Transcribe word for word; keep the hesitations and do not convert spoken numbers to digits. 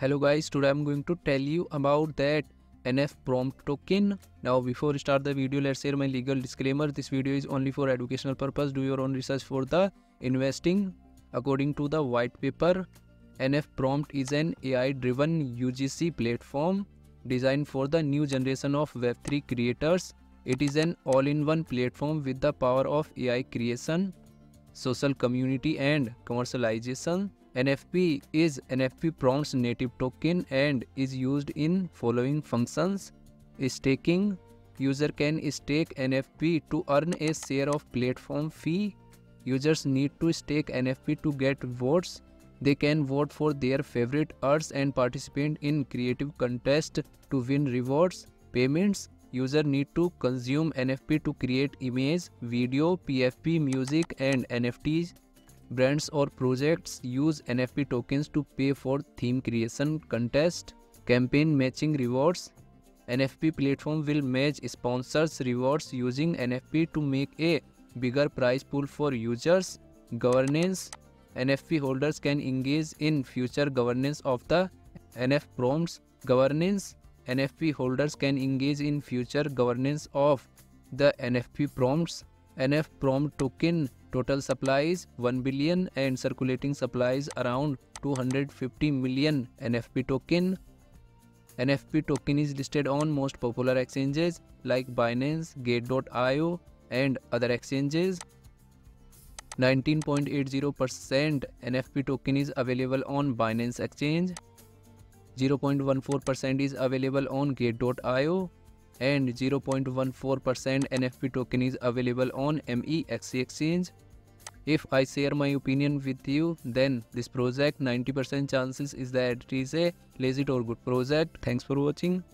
Hello guys, today I'm going to tell you about that N F prompt token. Now before start the video, let's share my legal disclaimer. This video is only for educational purpose. Do your own research for the investing. According to the white paper, N F prompt is an A I-driven U G C platform designed for the new generation of web three creators. It is an all-in-one platform with the power of A I creation, social community and commercialization. N F P is N F P prompt's native token and is used in following functions. Staking. User can stake N F P to earn a share of platform fee. Users need to stake N F P to get votes. They can vote for their favorite artists and participate in creative contests to win rewards. Payments. User need to consume N F P to create image, video, P F P, music and N F Ts. Brands or projects use N F P tokens to pay for theme creation, contest, campaign matching rewards. N F P platform will match sponsors' rewards using N F P to make a bigger prize pool for users. Governance. N F P holders can engage in future governance of the N F prompts. Governance. N F P holders can engage in future governance of the N F P prompts. N F prompt token total supply is one billion and circulating supply is around two hundred fifty million N F P token. N F P token is listed on most popular exchanges like Binance, Gate dot I O and other exchanges. nineteen point eight zero percent N F P token is available on Binance exchange. zero point one four percent is available on Gate dot I O. And zero point one four percent N F P token is available on M E X C exchange. If I share my opinion with you, then this project ninety percent chances is that it is a lazy or good project. Thanks for watching.